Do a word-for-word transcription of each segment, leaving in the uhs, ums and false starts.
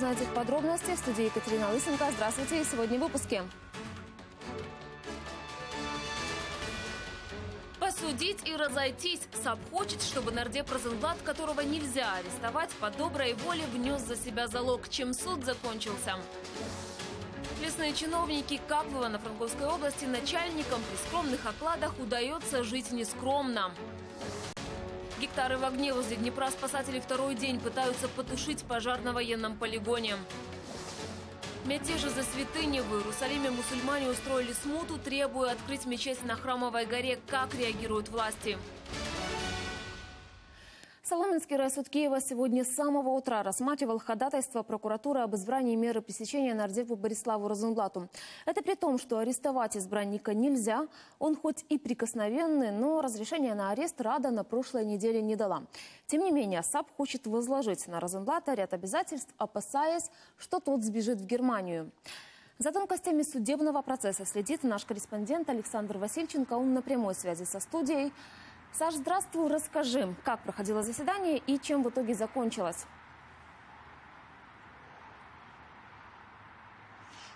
Узнайте подробности в студии Екатерина Лысенко. Здравствуйте, и сегодня в выпуске. Судить и разойтись. САП хочет, чтобы нардеп Розенблат, которого нельзя арестовать, по доброй воле внес за себя залог, чем суд закончился. Лесные чиновники Каплина на Франковской области начальникам при скромных окладах удается жить нескромно. Гектары в огне возле Днепра спасатели второй день пытаются потушить пожар на военном полигоне. Мятежи за святыни в Иерусалиме. Мусульмане устроили смуту, требуя открыть мечеть на Храмовой горе. Как реагируют власти? Соломенский райсуд Киева сегодня с самого утра рассматривал ходатайство прокуратуры об избрании меры пресечения нардепу Бориславу Розенблату. Это при том, что арестовать избранника нельзя. Он хоть и прикосновенный, но разрешение на арест Рада на прошлой неделе не дала. Тем не менее, САП хочет возложить на Розенблата ряд обязательств, опасаясь, что тот сбежит в Германию. За тонкостями судебного процесса следит наш корреспондент Александр Васильченко. Он на прямой связи со студией. Саш, здравствуй. Расскажи, как проходило заседание и чем в итоге закончилось?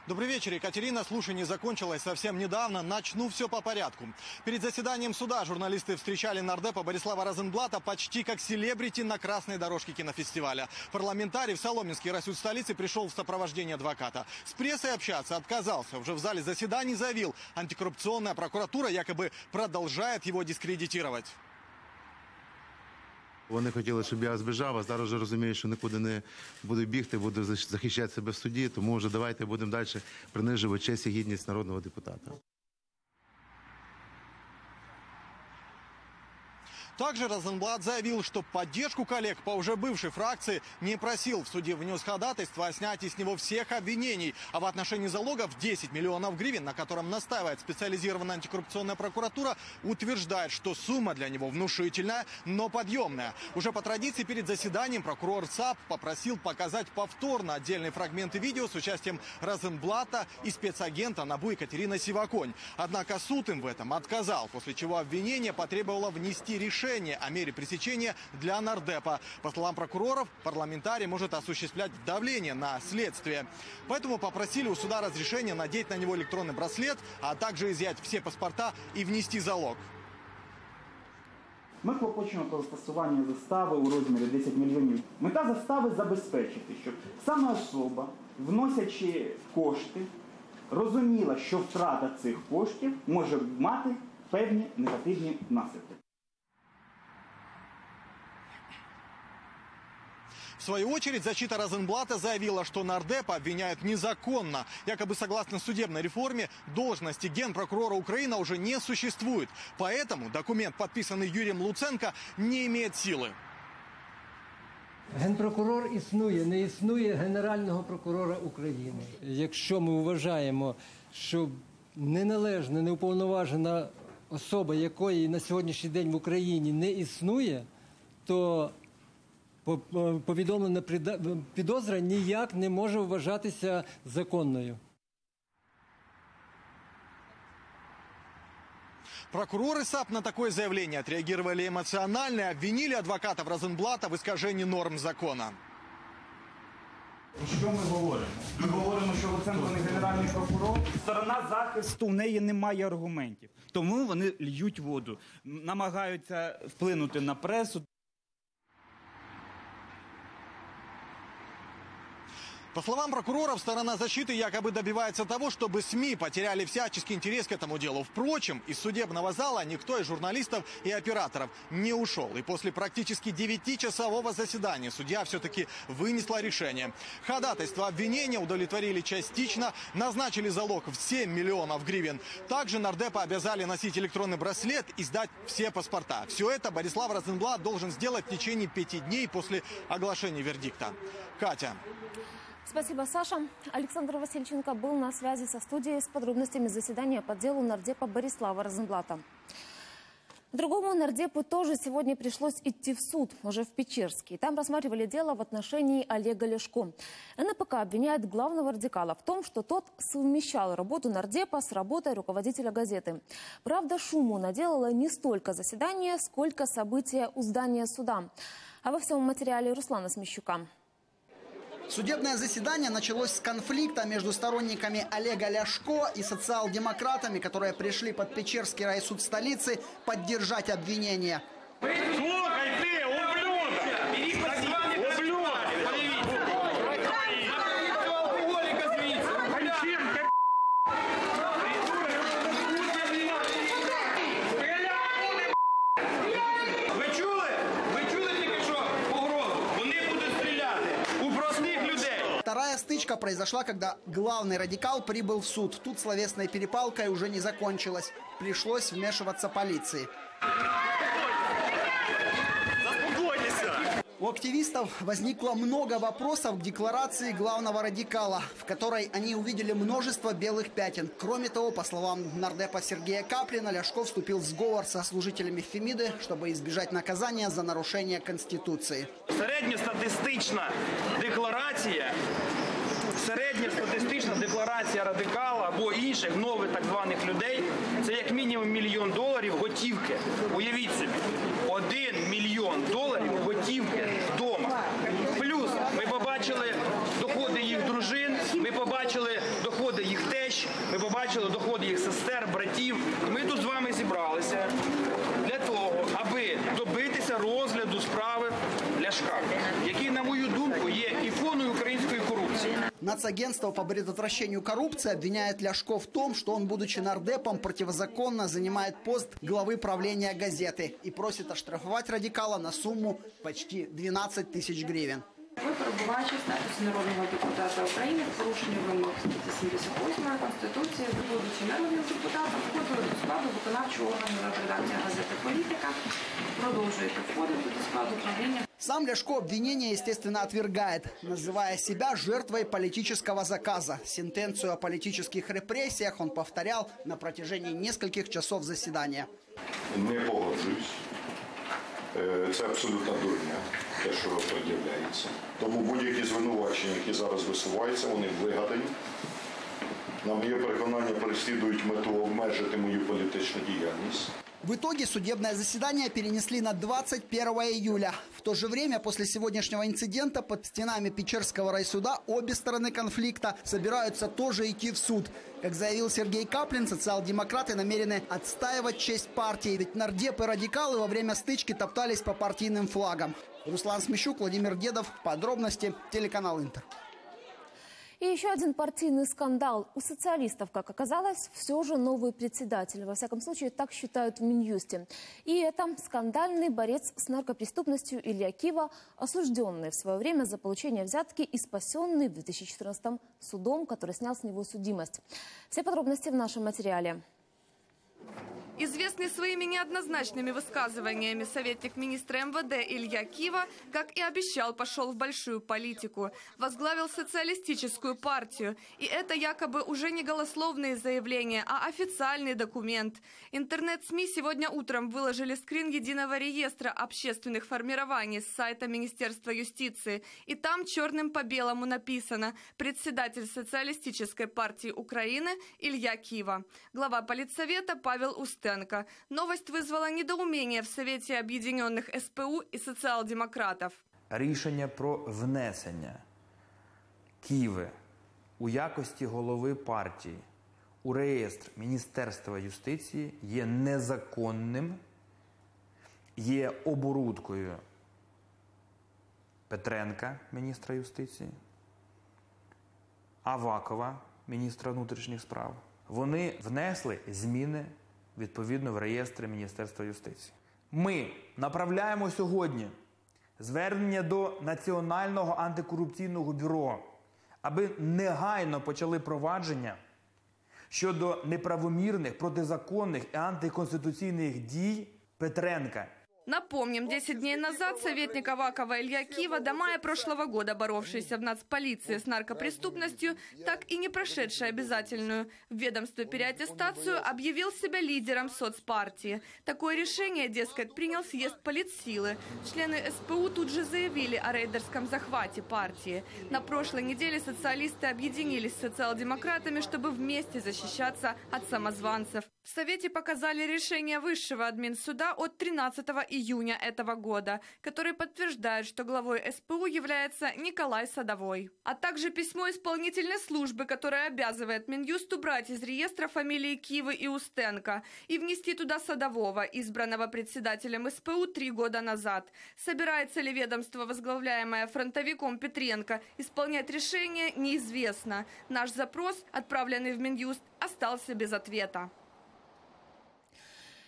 Добрый вечер, Екатерина. Слушание закончилось совсем недавно. Начну все по порядку. Перед заседанием суда журналисты встречали нардепа Борислава Розенблата почти как селебрити на красной дорожке кинофестиваля. Парламентарий в Соломенский райсуд столицы пришел в сопровождении адвоката. С прессой общаться отказался. Уже в зале заседаний заявил, антикоррупционная прокуратура якобы продолжает его дискредитировать. Вони хотіли, щоб я збіжав, а зараз вже розумію, що нікуди не буду бігти, буду захищати себе в суді, тому вже давайте будемо далі принижувати честь і гідність народного депутата. Также Розенблат заявил, что поддержку коллег по уже бывшей фракции не просил. В суде внес ходатайство о снятии с него всех обвинений. А в отношении залогов десять миллионов гривен, на котором настаивает специализированная антикоррупционная прокуратура, утверждает, что сумма для него внушительная, но подъемная. Уже по традиции перед заседанием прокурор САП попросил показать повторно отдельные фрагменты видео с участием Розенблата и спецагента НАБУ Екатерины Сиваконь. Однако суд им в этом отказал, после чего обвинение потребовало внести решение о мере пресечения для нардепа. По словам прокуроров, парламентарий может осуществлять давление на следствие. Поэтому попросили у суда разрешения надеть на него электронный браслет, а также изъять все паспорта и внести залог. Ми клопочемо про застосування застави у розмірі десять мільйонів. Мета застави забезпечити, щоб сама особа, вносячи кошти, розуміла, що втрата цих коштів може мати певні негативні наслідки. В свою очередь, защита Розенблата заявила, что нардепа обвиняют незаконно. Якобы, согласно судебной реформе, должности генпрокурора Украины уже не существует. Поэтому документ, подписанный Юрием Луценко, не имеет силы. Генпрокурор існує, не існує Генерального прокурора України. Якщо ми вважаємо, що неналежна, неуповноважена особа, якої на сьогоднішній день в Україні не існує, то повідомлена підозра ніяк не може вважатися законною. Прокуроры САП на такое заявление отреагировали эмоционально и обвинили адвокатов Розенблата в искажении норм закона. Що ми говоримо? Ми говоримо, що Луценко не генеральний прокурор. Сторона захисту, в неї немає аргументів. Тому вони льють воду, намагаються вплинути на пресу. По словам прокуроров, сторона защиты якобы добивается того, чтобы СМИ потеряли всяческий интерес к этому делу. Впрочем, из судебного зала никто из журналистов и операторов не ушел. И после практически девятичасового заседания судья все-таки вынесла решение. Ходатайство обвинения удовлетворили частично, назначили залог в семь миллионов гривен. Также нардепа обязали носить электронный браслет и сдать все паспорта. Все это Борислав Розенблат должен сделать в течение пяти дней после оглашения вердикта. Катя. Спасибо, Саша. Александр Васильченко был на связи со студией с подробностями заседания по делу нардепа Борислава Розенблата. Другому нардепу тоже сегодня пришлось идти в суд, уже в Печерске. Там рассматривали дело в отношении Олега Лешко. эн пэ ка обвиняет главного радикала в том, что тот совмещал работу нардепа с работой руководителя газеты. Правда, шуму наделало не столько заседание, сколько события у здания суда. Обо всем материале Руслана Смещука. Судебное заседание началось с конфликта между сторонниками Олега Лешко и социал-демократами, которые пришли под Печерский райсуд столицы поддержать обвинение. Вторая стычка произошла, когда главный радикал прибыл в суд. Тут словесная перепалка уже не закончилась. Пришлось вмешиваться полиции. У активистов возникло много вопросов к декларации главного радикала, в которой они увидели множество белых пятен. Кроме того, по словам нардепа Сергея Каплина, Лешко вступил в сговор со служителями Фемиды, чтобы избежать наказания за нарушение Конституции. Середньостатистична декларація, середньостатистична декларація радикала або інших нових так званих людей – це як мінімум мільйон доларів готівки. Уявіть собі, один мільйон доларів готівки вдома. Плюс ми побачили доходи їх дружин, ми побачили доходи їх тещ, ми побачили доходи їх сестер, братів. І ми тут з вами зібралися для того, аби добитися розгляду справи Ляшка, який, на мою думку, є іконою української коррупции. Нацагентство по предотвращению коррупции обвиняет Ляшко в том, что он, будучи нардепом, противозаконно занимает пост главы правления газеты и просит оштрафовать радикала на сумму почти двенадцать тысяч гривен. Ви, перебуваючи в статусі народного депутата України, в порушенні вимог статті семьдесят восьмої Конституції, ви, будучи народним депутатом, входили до складу виконавчого органу редакції газети «Політика», продолжите входить до складу правления. Сам Лешко обвинение, естественно, отвергает, называя себя жертвой политического заказа. Сентенцию о политических репрессиях он повторял на протяжении нескольких часов заседания. Не погоджуюсь. Це абсолютно дурня, те, що пред'являється. Тому будь-які звинувачення, які зараз висуваються, вони вигадані. На моє переконання, переслідують мету обмежити мою політичну діяльність. В итоге судебное заседание перенесли на двадцать первое июля. В то же время, после сегодняшнего инцидента, под стенами Печерского райсуда обе стороны конфликта собираются тоже идти в суд. Как заявил Сергей Каплин, социал-демократы намерены отстаивать честь партии. Ведь нардепы и радикалы во время стычки топтались по партийным флагам. Руслан Смещук, Владимир Дедов. Подробности. Телеканал «Интер». И еще один партийный скандал. У социалистов, как оказалось, все же новый председатель. Во всяком случае, так считают в Минюсте. И это скандальный борец с наркопреступностью Илья Кива, осужденный в свое время за получение взятки и спасенный в две тысячи четырнадцатом судом, который снял с него судимость. Все подробности в нашем материале. Известный своими неоднозначными высказываниями советник министра МВД Илья Кива, как и обещал, пошел в большую политику. Возглавил социалистическую партию. И это якобы уже не голословные заявления, а официальный документ. Интернет-СМИ сегодня утром выложили скрин единого реестра общественных формирований с сайта Министерства юстиции. И там черным по белому написано: председатель социалистической партии Украины Илья Кива. Глава политсовета Павел Устович. Новость вызвала недоумение в Совете объединенных СПУ и социал-демократов. Рішення про внесення Киви у якості голови партії у реєстр Міністерства юстиції є незаконним, є оборудкою Петренка, міністра юстиції, Авакова, міністра внутрішніх справ. Вони внесли зміни відповідно в реєстри Міністерства юстиції. Ми направляємо сьогодні звернення до Національного антикорупційного бюро, аби негайно почали провадження щодо неправомірних, протизаконних і антиконституційних дій Петренка. Напомним, десять дней назад советник Авакова Илья Кива, до мая прошлого года боровшийся в нацполиции с наркопреступностью, так и не прошедший обязательную в ведомстве переаттестацию, объявил себя лидером соцпартии. Такое решение, дескать, принял съезд политсилы. Члены СПУ тут же заявили о рейдерском захвате партии. На прошлой неделе социалисты объединились с социал-демократами, чтобы вместе защищаться от самозванцев. В Совете показали решение высшего админсуда от тринадцатого июля. июня этого года, которые подтверждают, что главой эс пэ у является Николай Садовой. А также письмо исполнительной службы, которое обязывает Минюст убрать из реестра фамилии Кивы и Устенко и внести туда Садового, избранного председателем эс пэ у три года назад. Собирается ли ведомство, возглавляемое фронтовиком Петренко, исполнять решение, неизвестно. Наш запрос, отправленный в Минюст, остался без ответа.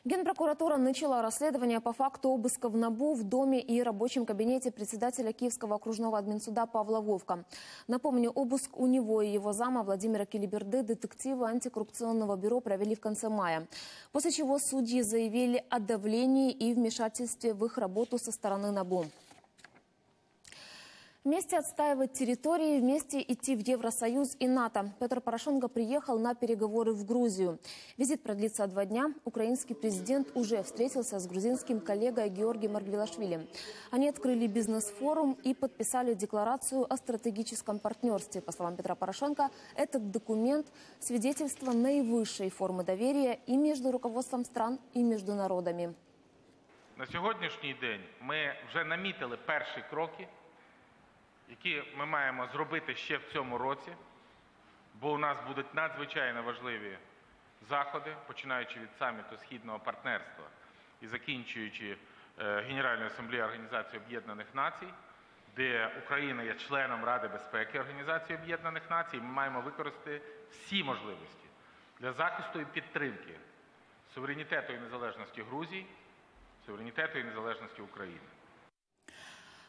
Генпрокуратура начала расследование по факту обыска в НАБУ в доме и рабочем кабинете председателя Киевского окружного админсуда Павла Вовка. Напомню, обыск у него и его зама Владимира Келиберды детективы антикоррупционного бюро провели в конце мая. После чего судьи заявили о давлении и вмешательстве в их работу со стороны НАБУ. Вместе отстаивать территории, вместе идти в Евросоюз и НАТО. Петр Порошенко приехал на переговоры в Грузию. Визит продлится два дня. Украинский президент уже встретился с грузинским коллегой Георгием Маргвелашвили. Они открыли бизнес-форум и подписали декларацию о стратегическом партнерстве. По словам Петра Порошенко, этот документ – свидетельство наивысшей формы доверия и между руководством стран, и между народами. На сегодняшний день мы уже намітили перші кроки, які ми маємо зробити ще в цьому році, бо у нас будуть надзвичайно важливі заходи, починаючи від саміту Східного партнерства і закінчуючи Генеральною асамблеєю Організації Об'єднаних Націй, де Україна є членом Ради безпеки Організації Об'єднаних Націй. Ми маємо використати всі можливості для захисту і підтримки суверенітету і незалежності Грузії, суверенітету і незалежності України.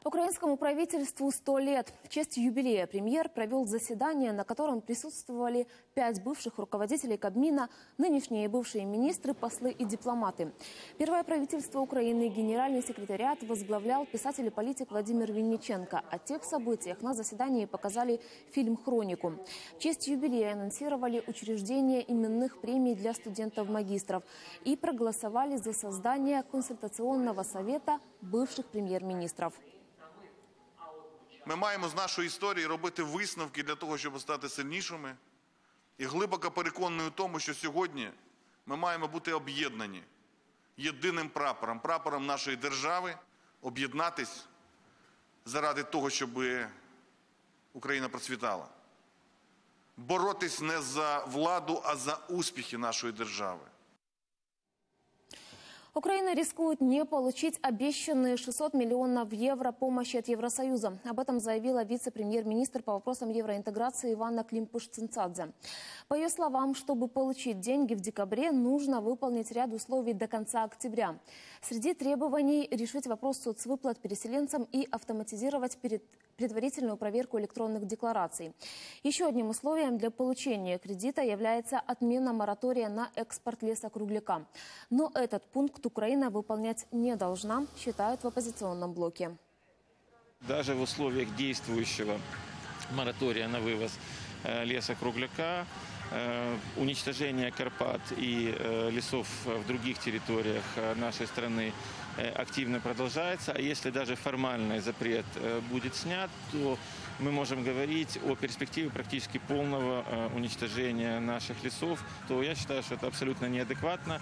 Украинскому правительству сто лет. В честь юбилея премьер провел заседание, на котором присутствовали пять бывших руководителей Кабмина, нынешние и бывшие министры, послы и дипломаты. Первое правительство Украины генеральный секретариат возглавлял писатель и политик Владимир Винниченко. О тех событиях на заседании показали фильм «Хронику». В честь юбилея анонсировали учреждение именных премий для студентов-магистров и проголосовали за создание консультационного совета бывших премьер-министров. Ми маємо з нашої історії робити висновки для того, щоб стати сильнішими. І глибоко переконаний у тому, що сьогодні ми маємо бути об'єднані єдиним прапором, прапором нашої держави, об'єднатись заради того, щоб Україна процвітала. Боротись не за владу, а за успіхи нашої держави. Украина рискует не получить обещанные шестьсот миллионов евро помощи от Евросоюза. Об этом заявила вице-премьер-министр по вопросам евроинтеграции Ивана Климпуш-Цинцадзе. По ее словам, чтобы получить деньги в декабре, нужно выполнить ряд условий до конца октября. Среди требований решить вопрос соцвыплат переселенцам и автоматизировать предварительную проверку электронных деклараций. Еще одним условием для получения кредита является отмена моратория на экспорт лесокругляка. Но этот пункт Украина выполнять не должна, считают в оппозиционном блоке. Даже в условиях действующего моратория на вывоз лесокругляка, уничтожение Карпат и лесов в других территориях нашей страны активно продолжается. А если даже формальный запрет будет снят, то мы можем говорить о перспективе практически полного уничтожения наших лесов. То я считаю, что это абсолютно неадекватно.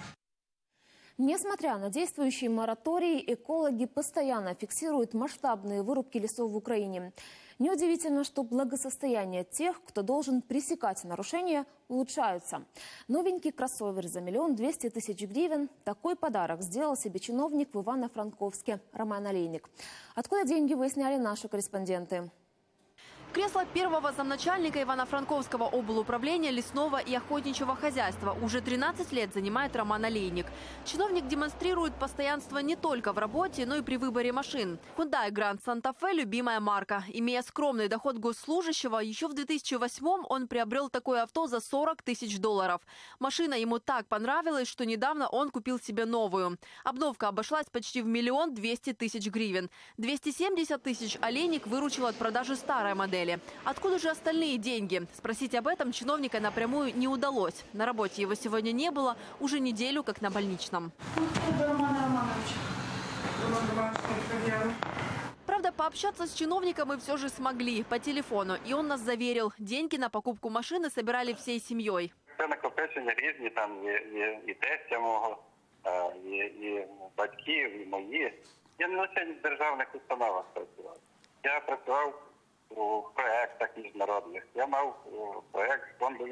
Несмотря на действующие моратории, экологи постоянно фиксируют масштабные вырубки лесов в Украине. Неудивительно, что благосостояние тех, кто должен пресекать нарушения, улучшается. Новенький кроссовер за миллион двести тысяч гривен – такой подарок сделал себе чиновник в Ивано-Франковске Роман Олейник. Откуда деньги, выясняли наши корреспонденты. Кресло первого замначальника Ивано-Франковского облуправления лесного и охотничьего хозяйства уже тринадцать лет занимает Роман Олейник. Чиновник демонстрирует постоянство не только в работе, но и при выборе машин. Hyundai Grand Santa Fe – любимая марка. Имея скромный доход госслужащего, еще в две тысячи восьмом он приобрел такое авто за сорок тысяч долларов. Машина ему так понравилась, что недавно он купил себе новую. Обновка обошлась почти в миллион двести тысяч гривен. двести семьдесят тысяч Олейник выручил от продажи старой модели. Откуда же остальные деньги? Спросить об этом чиновника напрямую не удалось. На работе его сегодня не было, уже неделю как на больничном. Правда, пообщаться с чиновником мы все же смогли по телефону. И он нас заверил, деньги на покупку машины собирали всей семьей. і, і батьків, і мої. Я не лише в державних установах працював. Я працював у проєктах міжнародних. Я мав проєкт фонду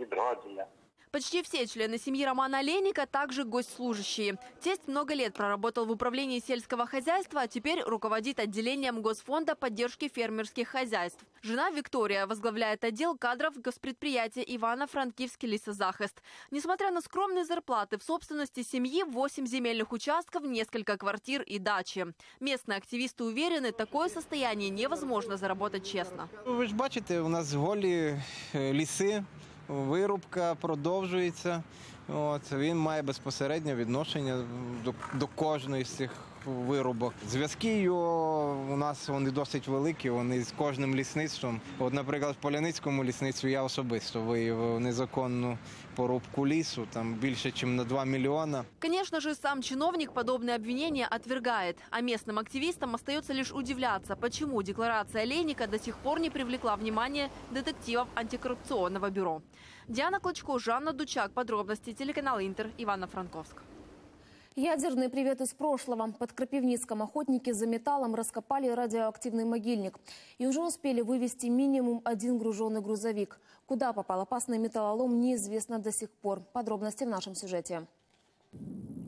відродження. Почти все члены семьи Романа Олейника также госслужащие. Тесть много лет проработал в управлении сельского хозяйства, а теперь руководит отделением Госфонда поддержки фермерских хозяйств. Жена Виктория возглавляет отдел кадров госпредприятия Ивано-Франкивский лесозахист. Несмотря на скромные зарплаты, в собственности семьи восемь земельных участков, несколько квартир и дачи. Местные активисты уверены, такое состояние невозможно заработать честно. Вы же бачите, у нас голі ліси. Вирубка продовжується. От, він має безпосереднє відношення до, до кожної з цих вирубок. Зв'язки його у нас вони досить великі, вони з кожним лісництвом. От, наприклад, в Поляницькому лісництві я особисто виявив незаконну порубку лісу, там больше, чем на два миллиона. Конечно же, сам чиновник подобные обвинения отвергает. А местным активистам остается лишь удивляться, почему декларация Олейника до сих пор не привлекла внимание детективов антикоррупционного бюро. Диана Клочко, Жанна Дучак. Подробности телеканал Интер, Ивано-Франковск. Ядерный привет из прошлого. Под Крапивницком охотники за металлом раскопали радиоактивный могильник. И уже успели вывести минимум один груженный грузовик. Куда попал опасный металлолом, неизвестно до сих пор. Подробности в нашем сюжете.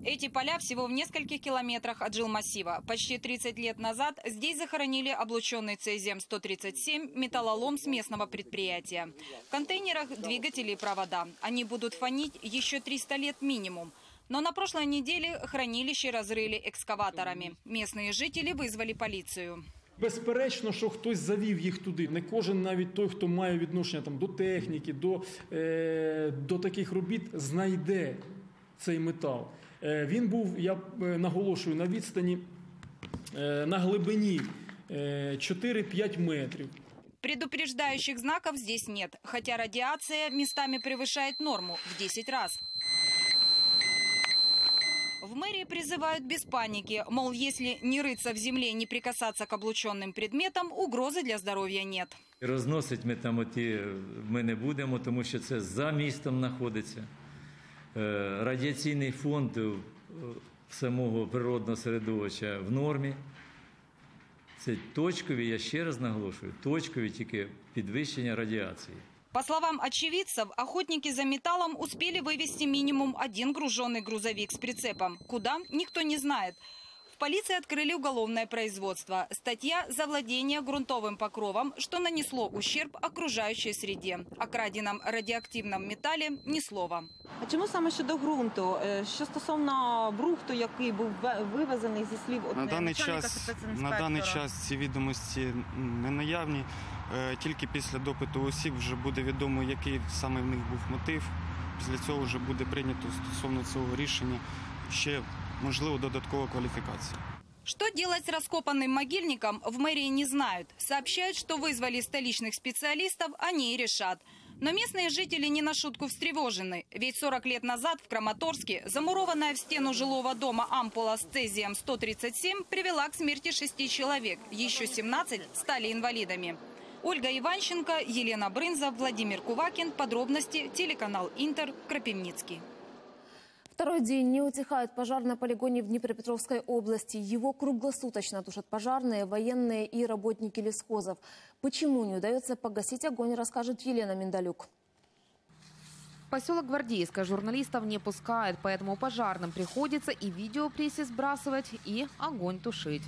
Эти поля всего в нескольких километрах от жилмассива. Почти тридцать лет назад здесь захоронили облученный цезием сто тридцать семь металлолом с местного предприятия. В контейнерах двигатели и провода. Они будут фонить еще триста лет минимум. Но на прошлой неделе хранилище разрыли экскаваторами. Местные жители вызвали полицию. Безперечно, що хтось завів їх туди. Не кожен, навіть той, хто має відношення там, до техніки, до, е, до таких робіт, знайде цей метал. Е, він був, я наголошую, на відстані, е, на глибині е, четыре-пять метрів. Предупреждающих знаков здесь нет, хотя радиация местами превышает норму в десять раз. В мэрии призывают без паники, мол, если не рыться в земле и не прикасаться к облученным предметам, угрозы для здоровья нет. Розносить ми там оті ми не будемо, тому що це за містом знаходиться. Радіаційний фонд самого природного середовища в нормі. Це точкові, я ще раз наголошую, точкові тільки підвищення радіації. По словам очевидцев, охотники за металлом успели вывести минимум один груженный грузовик с прицепом. Куда, никто не знает. В полиции открыли уголовное производство. Статья за владение грунтовым покровом, что нанесло ущерб окружающей среде. О краденом радиоактивном металле ни слова. А чому саме щодо грунту? Що стосовно брухту, який був вивезений зі слів одного начальника спецінспектора? На даний час ці відомості не наявні. Тільки після допиту осіб вже буде відомо, який саме в них був мотив. Після цього вже буде прийнято стосовно цього рішення ще, можливо, додаткова квалификация. Что делать с раскопанным могильником, в мэрии не знают. Сообщают, что вызвали столичных специалистов, они и решат. Но местные жители не на шутку встревожены. Ведь сорок лет назад в Краматорске замурованная в стену жилого дома ампула с цезием сто тридцать семь привела к смерти шести человек. Еще семнадцать стали инвалидами. Ольга Иванченко, Елена Брынза, Владимир Кувакин. Подробности телеканал Интер, Крапивницкий. Второй день не утихает пожар на полигоне в Днепропетровской области. Его круглосуточно тушат пожарные, военные и работники лесхозов. Почему не удается погасить огонь, расскажет Елена Миндалюк. Поселок Гвардейское журналистов не пускает, поэтому пожарным приходится и видеопрессе сбрасывать, и огонь тушить.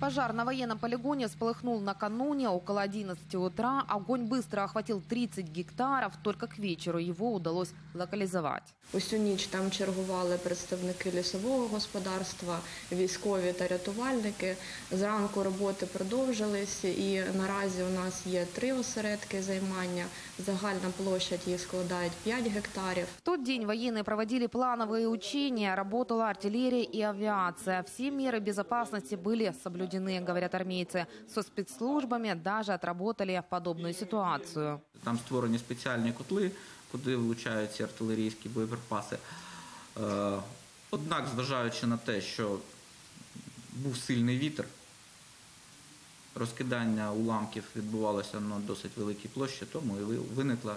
Пожар на военном полигоне вспыхнул накануне около одиннадцати утра. Огонь быстро охватил тридцать гектаров. Только к вечеру его удалось локализовать. Усю ніч там чергували представники лісового господарства, військові та рятувальники. Зранку роботи продовжились, і наразі у нас є три осередки займання. Загальна площадь її складає пять гектарів. В тот день военные проводили плановые учения, работала артиллерия и авиация. Все меры безопасности были соблюдены. Говорят армейцы, со спецслужбами даже отработали подобную ситуацию. Там створені спеціальні котли, куди влучаються артилерійські боєприпаси. Однак, зважаючи на те, що був сильний вітер, розкидання уламків відбувалося на досить великій площі, тому і виникла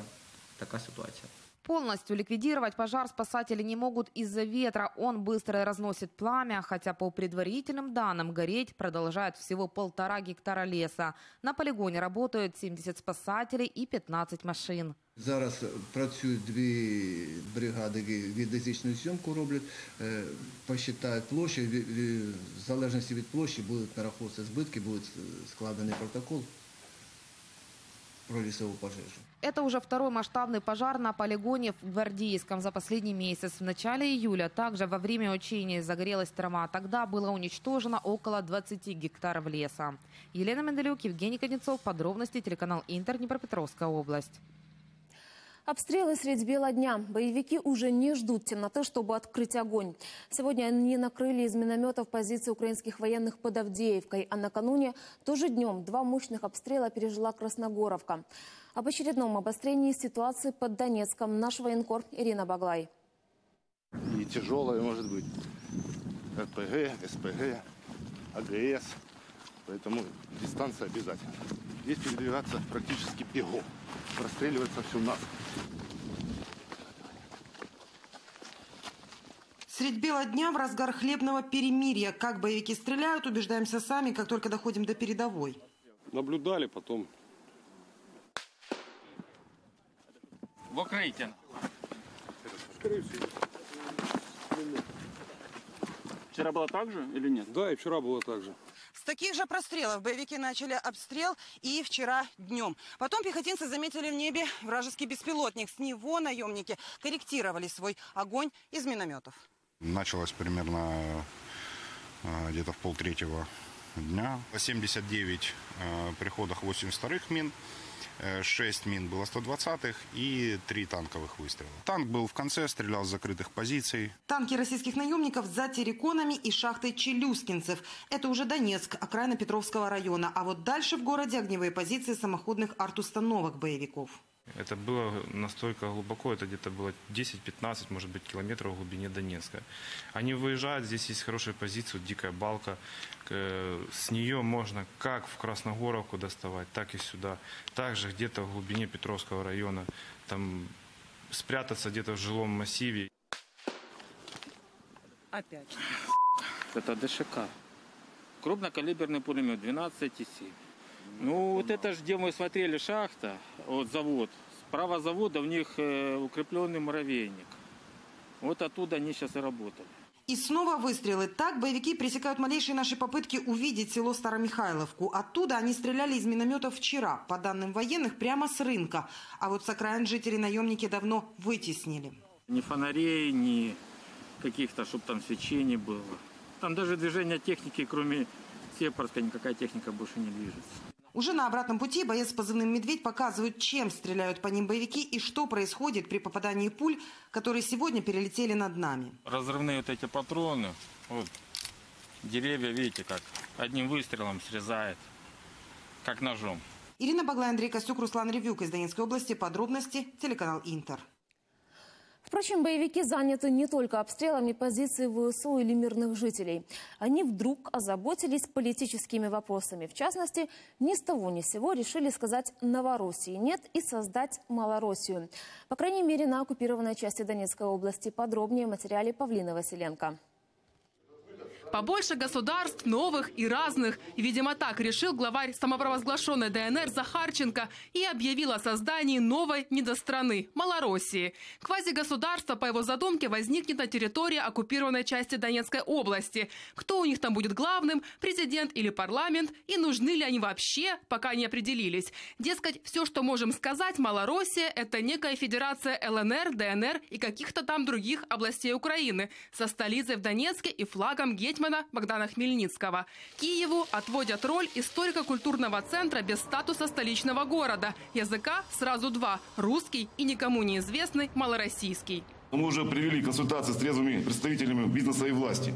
така ситуація. Полностью ликвидировать пожар спасатели не могут из-за ветра. Он быстро разносит пламя, хотя по предварительным данным гореть продолжает всего полтора гектара леса. На полигоне работают семьдесят спасателей и пятнадцать машин. Зараз працюють дві бригади, які геодезичну зйомку роблять, посчитають площі, в залежності від площі будуть нараховуватися збитки, буде складений протокол про лісову пожежу. Это уже второй масштабный пожар на полигоне в Гвардейском за последний месяц. В начале июля также во время учений загорелась трава. Тогда было уничтожено около двадцати гектаров леса. Елена Менделюк, Евгений Кузнецов. Подробности телеканал Интер, Днепропетровская область. Обстрелы средь бела дня. Боевики уже не ждут темноты, чтобы открыть огонь. Сегодня они накрыли из минометов позиции украинских военных под Авдеевкой. А накануне тоже днем два мощных обстрела пережила Красногоровка. Об очередном обострении ситуации под Донецком наш военкор Ирина Баглай. И тяжелое может быть. РПГ, СПГ, АГС. Поэтому дистанция обязательна. Здесь передвигаться практически бегом. Простреливается всю нас. Средь бела дня в разгар хлебного перемирия. Как боевики стреляют, убеждаемся сами, как только доходим до передовой. Наблюдали потом. В укрытие. Вчера было так же или нет? Да, и вчера было так же. С таких же прострелов боевики начали обстрел и вчера днем. Потом пехотинцы заметили в небе вражеский беспилотник. С него наемники корректировали свой огонь из минометов. Началось примерно где-то в полтретьего дня. семьдесят девять приходах восемь вторых мин, шесть мин было сто двадцатых и три танковых выстрела. Танк был в конце, стрелял с закрытых позиций. Танки российских наемников за терриконами и шахтой Челюскинцев. Это уже Донецк, окраина Петровского района. А вот дальше в городе огневые позиции самоходных артустановок боевиков. Это было настолько глубоко, это где-то было десять-пятнадцать, может быть, километров в глубине Донецка. Они выезжают, здесь есть хорошая позиция, дикая балка. С нее можно как в Красногоровку доставать, так и сюда. Также где-то в глубине Петровского района, там спрятаться где-то в жилом массиве. Опять. Это ДШК. Крупнокалиберный пулемет двенадцать и семь. Ну, вот это же, где мы смотрели, шахта, вот завод. Справа завода у них э, укрепленный муравейник. Вот оттуда они сейчас и работали. И снова выстрелы. Так боевики пресекают малейшие наши попытки увидеть село Старомихайловку. Оттуда они стреляли из минометов вчера, по данным военных, прямо с рынка. А вот с окраин жители наемники давно вытеснили. Ни фонарей, ни каких-то, чтобы там свечений было. Там даже движение техники, кроме сепарской, никакая техника больше не движется. Уже на обратном пути боец с позывным «Медведь» показывает, чем стреляют по ним боевики и что происходит при попадании пуль, которые сегодня перелетели над нами. Разрывные вот эти патроны, вот, деревья, видите, как одним выстрелом срезает, как ножом. Ирина Баглай, Андрей Костюк, Руслан Ревюк из Донецкой области. Подробности телеканал Интер. Впрочем, боевики заняты не только обстрелами позиций ВСУ или мирных жителей. Они вдруг озаботились политическими вопросами. В частности, ни с того ни с сего решили сказать «Новороссии нет» и создать Малороссию. По крайней мере, на оккупированной части Донецкой области. Подробнее в материале Павлины Василенко. Побольше государств, новых и разных. Видимо, так решил главарь самопровозглашенной ДНР Захарченко и объявил о создании новой недостраны – Малороссии. Квазигосударство, по его задумке, возникнет на территории оккупированной части Донецкой области. Кто у них там будет главным – президент или парламент, и нужны ли они вообще, пока не определились. Дескать, все, что можем сказать, Малороссия – это некая федерация ЛНР, ДНР и каких-то там других областей Украины со столицей в Донецке и флагом гетьмана Богдана Хмельницкого. Киеву отводят роль историко-культурного центра без статуса столичного города. Языка сразу два – русский и никому неизвестный малороссийский. Мы уже провели консультации с трезвыми представителями бизнеса и власти.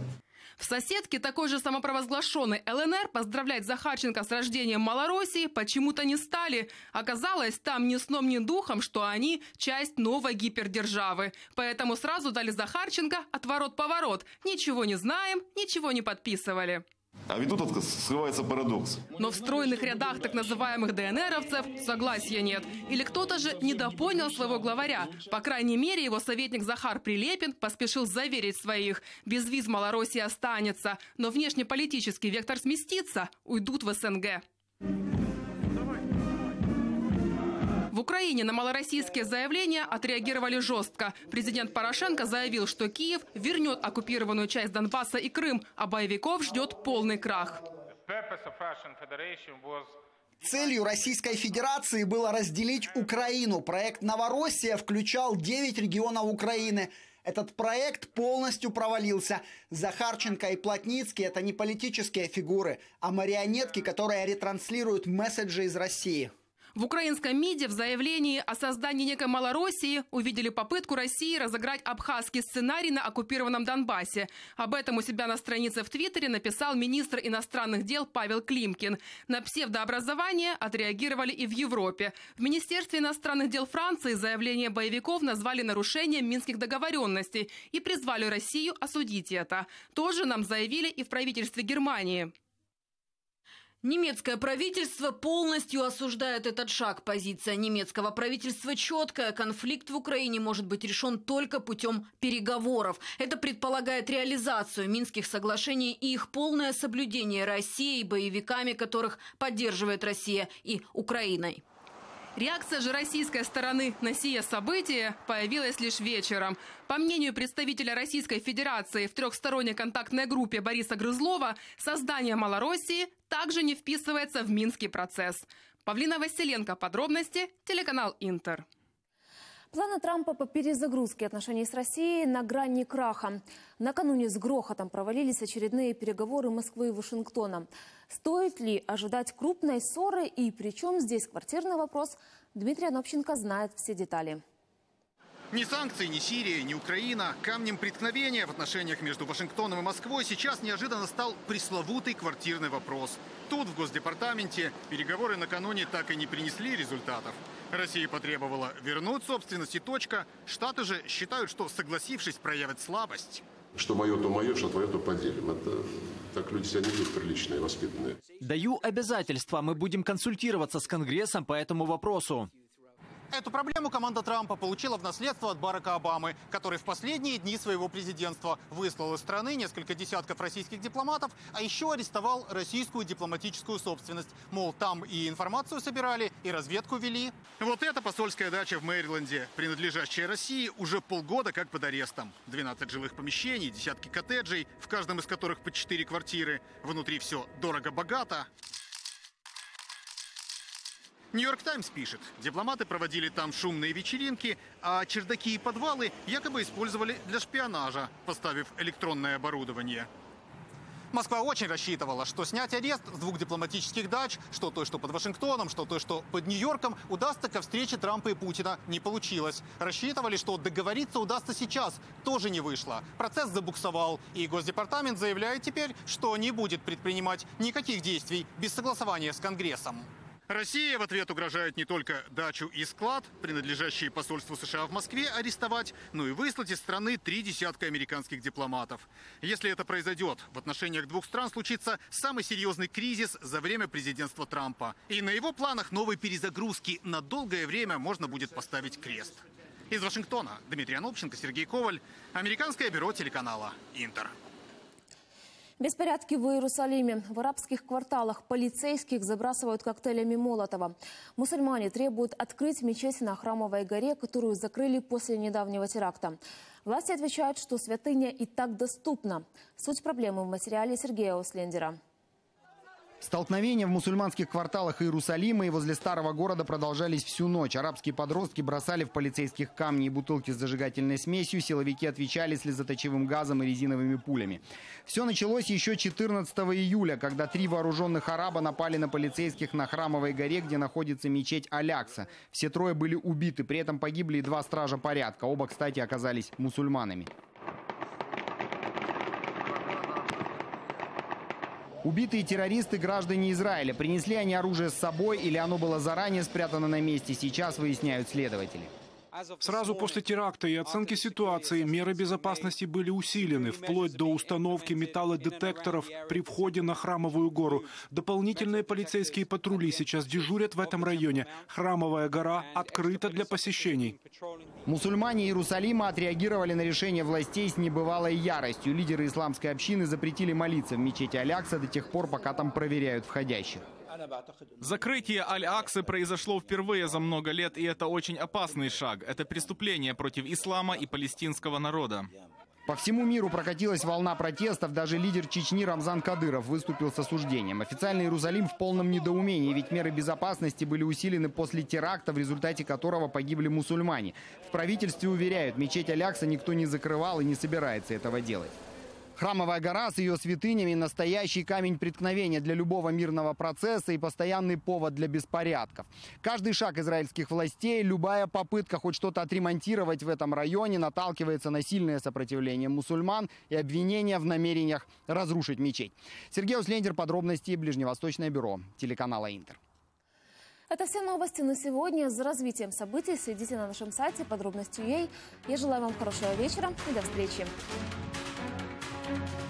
В соседке такой же самопровозглашенный ЛНР поздравлять Захарченко с рождением Малороссии почему-то не стали. Оказалось, там ни сном, ни духом, что они часть новой гипердержавы. Поэтому сразу дали Захарченко отворот-поворот. Ничего не знаем, ничего не подписывали. А ведь тут скрывается парадокс. Но в стройных рядах так называемых ДНРовцев согласия нет. Или кто-то же недопонял своего главаря. По крайней мере, его советник Захар Прилепин поспешил заверить своих. Без виз Малороссия останется, но внешнеполитический вектор сместится, уйдут в СНГ. В Украине на малороссийские заявления отреагировали жестко. Президент Порошенко заявил, что Киев вернет оккупированную часть Донбасса и Крым, а боевиков ждет полный крах. Целью Российской Федерации было разделить Украину. Проект «Новороссия» включал девять регионов Украины. Этот проект полностью провалился. Захарченко и Плотницкий – это не политические фигуры, а марионетки, которые ретранслируют месседжи из России. В украинском МИДе в заявлении о создании некой Малороссии увидели попытку России разыграть абхазский сценарий на оккупированном Донбассе. Об этом у себя на странице в Твиттере написал министр иностранных дел Павел Климкин. На псевдообразование отреагировали и в Европе. В Министерстве иностранных дел Франции заявление боевиков назвали нарушением минских договоренностей и призвали Россию осудить это. Тоже нам заявили и в правительстве Германии. Немецкое правительство полностью осуждает этот шаг. Позиция немецкого правительства четкая. Конфликт в Украине может быть решен только путем переговоров. Это предполагает реализацию Минских соглашений и их полное соблюдение Россией, боевиками которых поддерживает Россия, и Украиной. Реакция же российской стороны на сие событие появилась лишь вечером. По мнению представителя Российской Федерации в трехсторонней контактной группе Бориса Грызлова, создание Малороссии также не вписывается в Минский процесс. Павлина Василенко, подробности, телеканал «Интер». Планы Трампа по перезагрузке отношений с Россией на грани краха. Накануне с грохотом провалились очередные переговоры Москвы и Вашингтона. Стоит ли ожидать крупной ссоры и при чем здесь квартирный вопрос? Дмитрий Анопченко знает все детали. Ни санкции, ни Сирия, ни Украина. Камнем преткновения в отношениях между Вашингтоном и Москвой сейчас неожиданно стал пресловутый квартирный вопрос. Тут, в Госдепартаменте, переговоры накануне так и не принесли результатов. Россия потребовала вернуть собственность и точка. Штаты же считают, что, согласившись, проявят слабость. Что мое, то мое, что твое, то поделим. Это так люди себя не ведут, приличные, воспитанные. Даю обязательства. Мы будем консультироваться с Конгрессом по этому вопросу. Эту проблему команда Трампа получила в наследство от Барака Обамы, который в последние дни своего президентства выслал из страны несколько десятков российских дипломатов, а еще арестовал российскую дипломатическую собственность. Мол, там и информацию собирали, и разведку вели. Вот эта посольская дача в Мэриленде, принадлежащая России, уже полгода как под арестом. двенадцать жилых помещений, десятки коттеджей, в каждом из которых по четыре квартиры. Внутри все дорого-богато. «Нью-Йорк Таймс» пишет, дипломаты проводили там шумные вечеринки, а чердаки и подвалы якобы использовали для шпионажа, поставив электронное оборудование. Москва очень рассчитывала, что снять арест с двух дипломатических дач, что той, что под Вашингтоном, что той, что под Нью-Йорком, удастся ко встрече Трампа и Путина. Не получилось. Рассчитывали, что договориться удастся сейчас. Тоже не вышло. Процесс забуксовал. И Госдепартамент заявляет теперь, что не будет предпринимать никаких действий без согласования с Конгрессом. Россия в ответ угрожает не только дачу и склад, принадлежащие посольству США в Москве, арестовать, но и выслать из страны три десятка американских дипломатов. Если это произойдет, в отношениях двух стран случится самый серьезный кризис за время президентства Трампа. И на его планах новой перезагрузки на долгое время можно будет поставить крест. Из Вашингтона Дмитрий Анопченко, Сергей Коваль, Американское бюро телеканала «Интер». Беспорядки в Иерусалиме. В арабских кварталах полицейских забрасывают коктейлями Молотова. Мусульмане требуют открыть мечеть на Храмовой горе, которую закрыли после недавнего теракта. Власти отвечают, что святыня и так доступна. Суть проблемы в материале Сергея Ослендера. Столкновения в мусульманских кварталах Иерусалима и возле старого города продолжались всю ночь. Арабские подростки бросали в полицейских камни и бутылки с зажигательной смесью. Силовики отвечали слезоточивым газом и резиновыми пулями. Все началось еще четырнадцатого июля, когда три вооруженных араба напали на полицейских на Храмовой горе, где находится мечеть Алякса. Все трое были убиты, при этом погибли и два стража порядка. Оба, кстати, оказались мусульманами. Убитые террористы – граждане Израиля. Принесли они оружие с собой или оно было заранее спрятано на месте, сейчас выясняют следователи. Сразу после теракта и оценки ситуации меры безопасности были усилены, вплоть до установки металлодетекторов при входе на Храмовую гору. Дополнительные полицейские патрули сейчас дежурят в этом районе. Храмовая гора открыта для посещений. Мусульмане Иерусалима отреагировали на решение властей с небывалой яростью. Лидеры исламской общины запретили молиться в мечети Аль-Акса до тех пор, пока там проверяют входящих. Закрытие Аль-Аксы произошло впервые за много лет, и это очень опасный шаг. Это преступление против ислама и палестинского народа. По всему миру прокатилась волна протестов. Даже лидер Чечни Рамзан Кадыров выступил с осуждением. Официально Иерусалим в полном недоумении, ведь меры безопасности были усилены после теракта, в результате которого погибли мусульмане. В правительстве уверяют, мечеть Аль-Акса никто не закрывал и не собирается этого делать. Храмовая гора с ее святынями – настоящий камень преткновения для любого мирного процесса и постоянный повод для беспорядков. Каждый шаг израильских властей, любая попытка хоть что-то отремонтировать в этом районе наталкивается на сильное сопротивление мусульман и обвинения в намерениях разрушить мечеть. Сергей Услендер, подробности, Ближневосточное бюро телеканала «Интер». Это все новости на сегодня. За развитием событий следите на нашем сайте подробности точка ю а. Я желаю вам хорошего вечера и до встречи. We'll be right back.